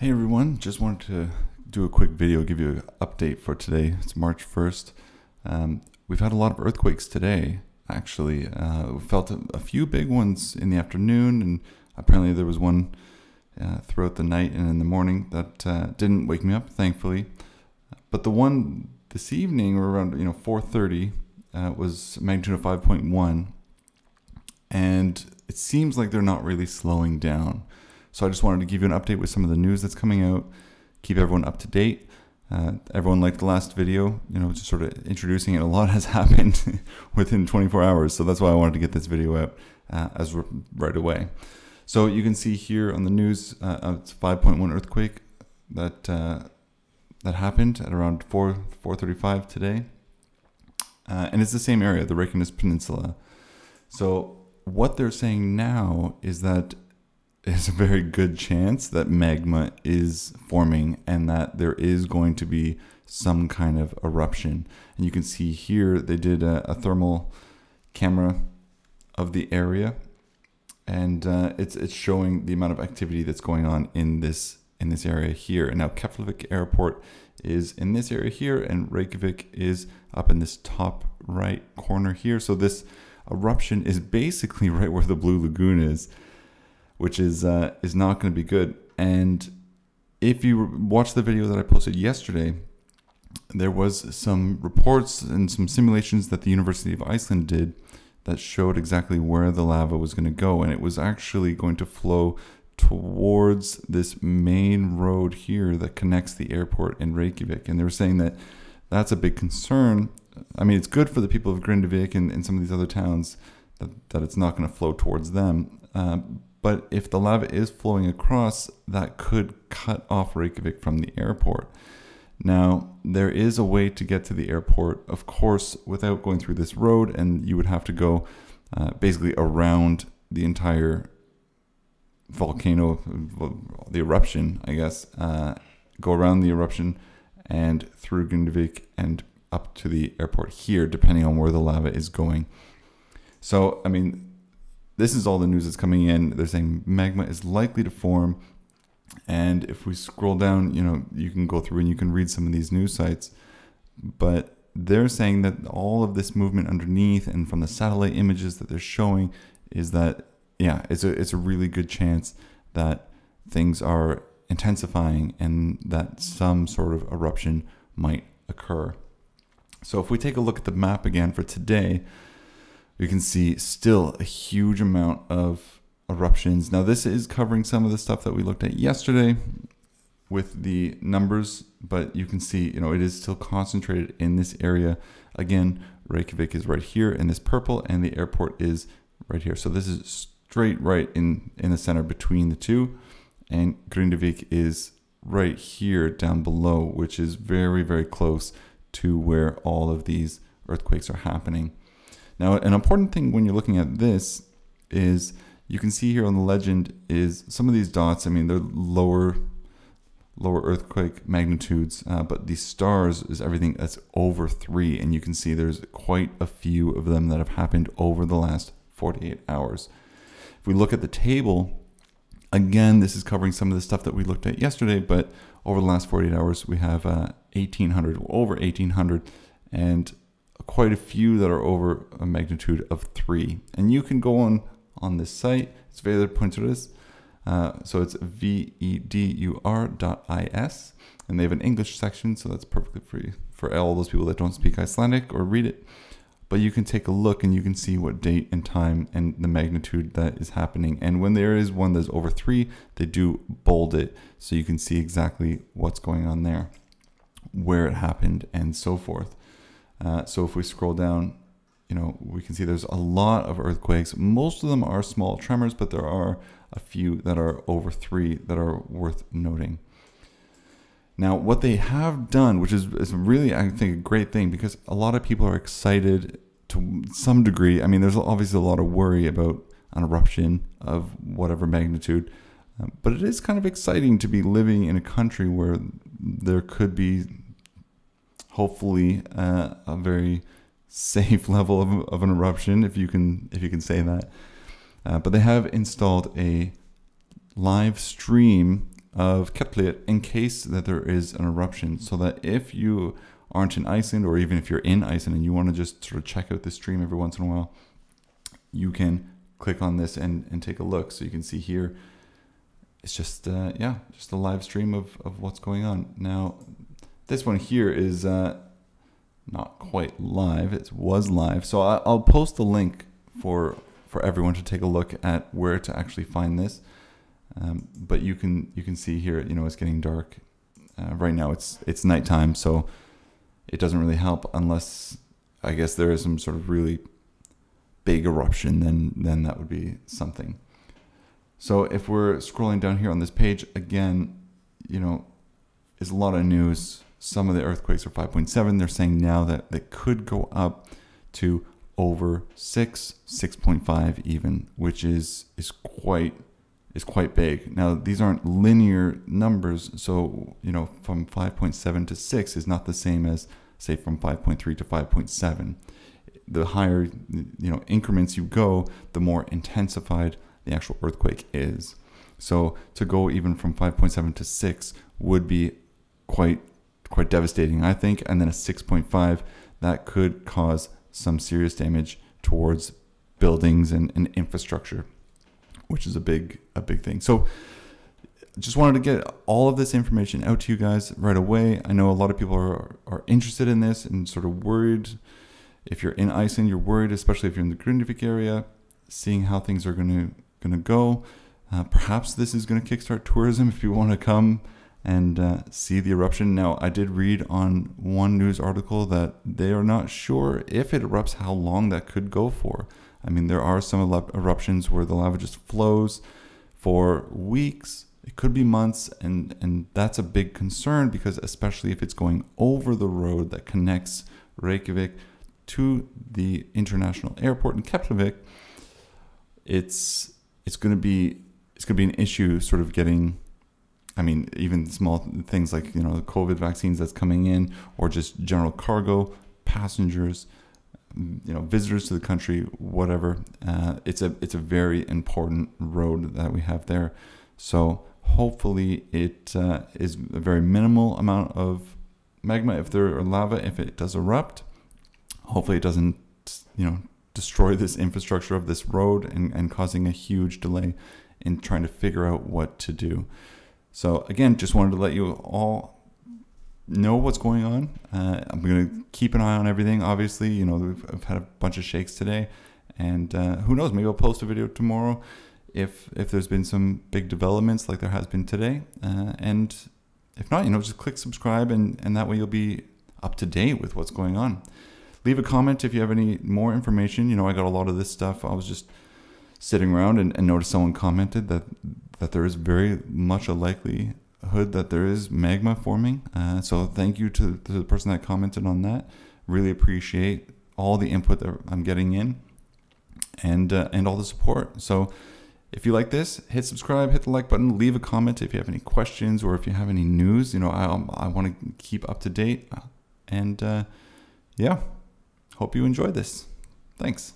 Hey everyone, just wanted to do a quick video, give you an update for today. It's March 1st. We've had a lot of earthquakes today, actually. We felt a few big ones in the afternoon, and apparently there was one throughout the night and in the morning that didn't wake me up, thankfully. But the one this evening, or around 4:30, was magnitude of 5.1, and it seems like they're not really slowing down. So I just wanted to give you an update with some of the news that's coming out, keep everyone up to date. Everyone liked the last video, just sort of introducing it. A lot has happened within 24 hours, so that's why I wanted to get this video out right away. So you can see here on the news, it's 5.1 earthquake that happened at around 4:35 today, and it's the same area, the Reykjanes Peninsula. So what they're saying now is that there's a very good chance that magma is forming and that there is going to be some kind of eruption. And you can see here they did a thermal camera of the area, and it's showing the amount of activity that's going on in this area here. And now Keflavik Airport is in this area here, and Reykjavik is up in this top right corner here. So this eruption is basically right where the Blue Lagoon is, which is not going to be good. And if you watch the video that I posted yesterday, there was some reports and some simulations that the University of Iceland did that showed exactly where the lava was going to go, and it was actually going to flow towards this main road here that connects the airport and Reykjavik. And they were saying that that's a big concern. I mean, it's good for the people of Grindavik and some of these other towns that it's not going to flow towards them. But if the lava is flowing across, that could cut off Reykjavik from the airport. Now, there is a way to get to the airport, of course, without going through this road, and you would have to go basically around the entire volcano, the eruption, I guess, go around the eruption and through Grindavik and up to the airport here, depending on where the lava is going. So, I mean, this is all the news that's coming in. They're saying magma is likely to form. And if we scroll down, you can go through and you can read some of these news sites. But they're saying that all of this movement underneath and from the satellite images that they're showing is that, yeah, it's a really good chance that things are intensifying and that some sort of eruption might occur. So if we take a look at the map again for today, we can see still a huge amount of eruptions. Now, this is covering some of the stuff that we looked at yesterday with the numbers, but you can see, it is still concentrated in this area. Again, Reykjavik is right here in this purple, and the airport is right here. So this is straight right in the center between the two, and Grindavik is right here down below, which is very, very close to where all of these earthquakes are happening. Now, an important thing when you're looking at this is you can see here on the legend is some of these dots. I mean, they're lower earthquake magnitudes, but these stars is everything that's over 3. And you can see there's quite a few of them that have happened over the last 48 hours. If we look at the table, again, this is covering some of the stuff that we looked at yesterday, but over the last 48 hours, we have 1,800, and quite a few that are over a magnitude of 3. And you can go on this site. It's vedur.is. So it's vedur.is. And they have an English section, so that's perfectly free for all those people that don't speak Icelandic or read it. But you can take a look and you can see what date and time and the magnitude that is happening. And when there is one that's over 3, they do bold it, so you can see exactly what's going on there, where it happened, and so forth. So if we scroll down, we can see there's a lot of earthquakes. Most of them are small tremors, but there are a few that are over 3 that are worth noting. Now, what they have done, which is really, I think, a great thing, because a lot of people are excited to some degree. I mean, there's obviously a lot of worry about an eruption of whatever magnitude, but it is kind of exciting to be living in a country where there could be hopefully a very safe level of an eruption, if you can say that. But they have installed a live stream of Keflavik in case that there is an eruption, so that if you aren't in Iceland, or even if you're in Iceland and you want to just sort of check out the stream every once in a while, you can click on this and take a look. So you can see here, it's just, yeah, just a live stream of what's going on. Now, this one here is not quite live. It was live. So I'll post the link for everyone to take a look at where to actually find this. But you can see here, you know, it's getting dark. Right now it's nighttime, so it doesn't really help unless, I guess, there is some sort of really big eruption, then that would be something. So if we're scrolling down here on this page, again, you know, there's a lot of news. Some of the earthquakes are 5.7. They're saying now that they could go up to over 6, 6.5 even, which is quite big. Now, these aren't linear numbers, so, you know, from 5.7 to 6 is not the same as, say, from 5.3 to 5.7. The higher, you know, increments you go, the more intensified the actual earthquake is. So to go even from 5.7 to 6 would be quite devastating, I think. And then a 6.5, that could cause some serious damage towards buildings and infrastructure, which is a big thing. So just wanted to get all of this information out to you guys right away. I know a lot of people are interested in this and sort of worried. If you're in Iceland, you're worried, especially if you're in the Grindavik area, seeing how things are gonna go. Perhaps this is gonna kickstart tourism if you wanna come and see the eruption. Now, I did read on one news article that they are not sure if it erupts, how long that could go for. I mean, there are some eruptions where the lava just flows for weeks. It could be months, and that's a big concern, because especially if it's going over the road that connects Reykjavik to the international airport in Keflavik, it's going to be an issue sort of getting, I mean, even small things like, you know, the COVID vaccines that's coming in, or just general cargo, passengers, you know, visitors to the country, whatever. It's a very important road that we have there. So hopefully it is a very minimal amount of magma, if there are lava, if it does erupt. Hopefully it doesn't, you know, destroy this infrastructure of this road and causing a huge delay in trying to figure out what to do. So again, just wanted to let you all know what's going on. I'm going to keep an eye on everything, obviously. You know, I've had a bunch of shakes today, and who knows, maybe I'll post a video tomorrow if there's been some big developments like there has been today. And if not, you know, just click subscribe, and that way you'll be up to date with what's going on. Leave a comment if you have any more information. You know, I got a lot of this stuff. I was just sitting around and noticed someone commented that there is very much a likelihood that there is magma forming. So thank you to the person that commented on that. Really appreciate all the input that I'm getting in, and all the support. So if you like this, hit subscribe, hit the like button, leave a comment if you have any questions, or if you have any news. You know, I want to keep up to date, and yeah, hope you enjoy this. Thanks.